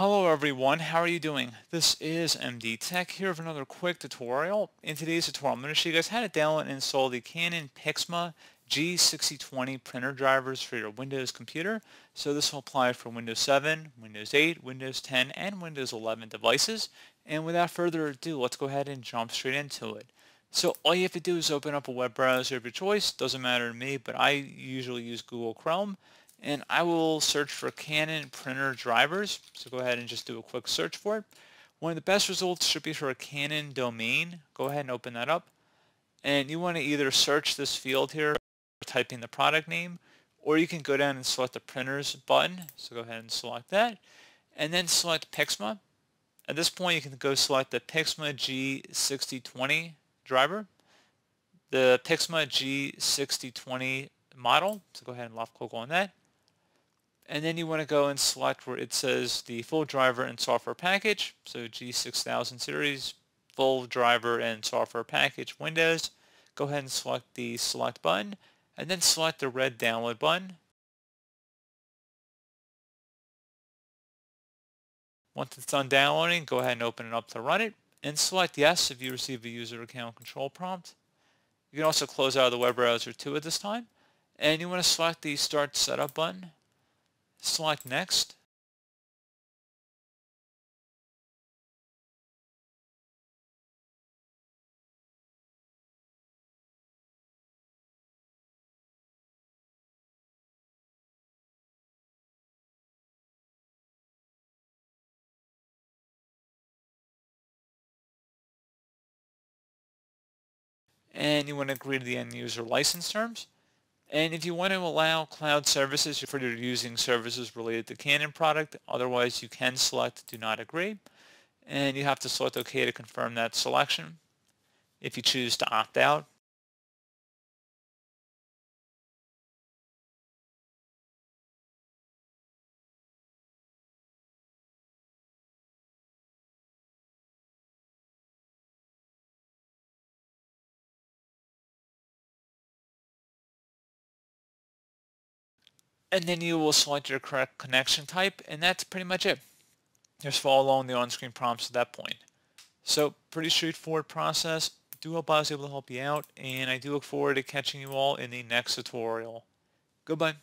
Hello everyone, how are you doing? This is MD Tech here with another quick tutorial. In today's tutorial, I'm going to show you guys how to download and install the Canon PIXMA G6020 printer drivers for your Windows computer. So this will apply for Windows 7, Windows 8, Windows 10, and Windows 11 devices. And without further ado, let's go ahead and jump straight into it. So all you have to do is open up a web browser of your choice. Doesn't matter to me, but I usually use Google Chrome. And I will search for Canon printer drivers, so go ahead and just do a quick search for it. One of the best results should be for a Canon domain. Go ahead and open that up. And you want to either search this field here, typing the product name, or you can go down and select the printers button. So go ahead and select that. And then select PIXMA. At this point you can go select the PIXMA G6020 driver, the PIXMA G6020 model, so go ahead and left click on that. And then you want to go and select where it says the full driver and software package. So G6000 series, full driver and software package, Windows. Go ahead and select the select button and then select the red download button. Once it's done downloading, go ahead and open it up to run it and select yes if you receive a user account control prompt. You can also close out of the web browser too at this time. And you want to select the start setup button. Select next. And you want to agree to the end user license terms. And if you want to allow cloud services for you're using services related to Canon product, otherwise you can select do not agree. And you have to select OK to confirm that selection if you choose to opt out. And then you will select your correct connection type, and that's pretty much it. Just follow along the on-screen prompts at that point. So pretty straightforward process. Do hope I was able to help you out, and I do look forward to catching you all in the next tutorial. Goodbye.